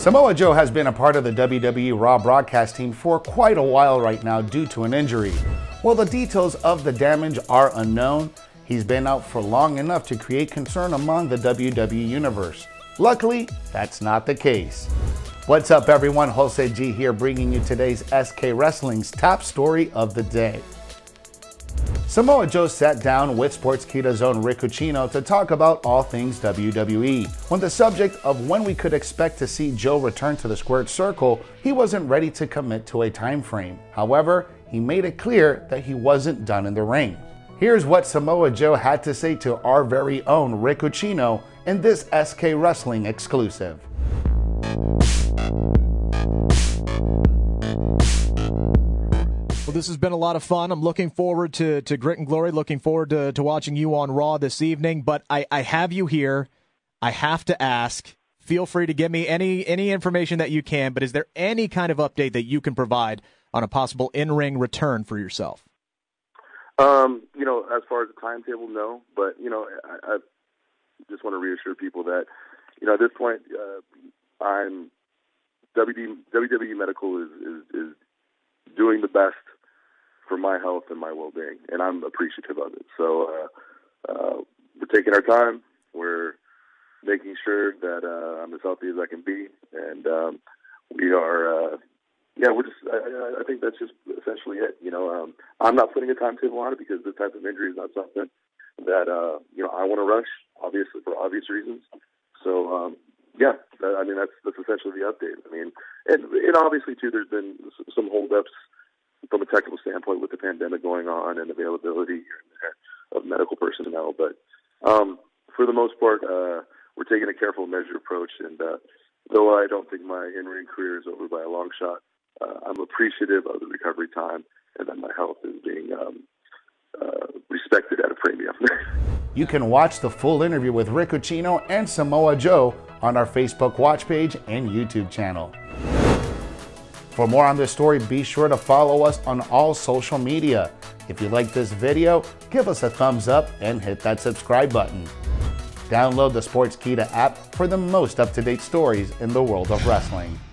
Samoa Joe has been a part of the WWE Raw broadcast team for quite a while right now due to an injury. While the details of the damage are unknown, he's been out for long enough to create concern among the WWE Universe. Luckily, that's not the case. What's up everyone, Jose G here bringing you today's SK Wrestling's top story of the day. Samoa Joe sat down with Sportskeeda's own Ricuccino to talk about all things WWE. On the subject of when we could expect to see Joe return to the squared circle, he wasn't ready to commit to a time frame. However, he made it clear that he wasn't done in the ring. Here's what Samoa Joe had to say to our very own Ricuccino in this SK Wrestling exclusive. Well, this has been a lot of fun. I'm looking forward to Grit and Glory, looking forward to watching you on Raw this evening. But I have you here. I have to ask, feel free to give me any information that you can, but is there any kind of update that you can provide on a possible in-ring return for yourself? You know, as far as the timetable, no. But, you know, I just want to reassure people that, you know, at this point, WWE Medical is doing the best for my health and my well-being, and I'm appreciative of it. So we're taking our time. We're making sure that I'm as healthy as I can be, and we are. Yeah, we're just. I think that's just essentially it. You know, I'm not putting a timetable on it because this type of injury is not something that you know I want to rush, obviously for obvious reasons. So yeah, I mean that's essentially the update. I mean, and obviously too, there's been some holdups from a technical standpoint with the pandemic going on and availability here and there of medical personnel. But for the most part, we're taking a careful, measured approach. And though I don't think my in-ring career is over by a long shot, I'm appreciative of the recovery time and that my health is being respected at a premium. You can watch the full interview with Ricuccino and Samoa Joe on our Facebook watch page and YouTube channel. For more on this story, be sure to follow us on all social media. If you like this video, give us a thumbs up and hit that subscribe button. Download the Sportskeeda app for the most up-to-date stories in the world of wrestling.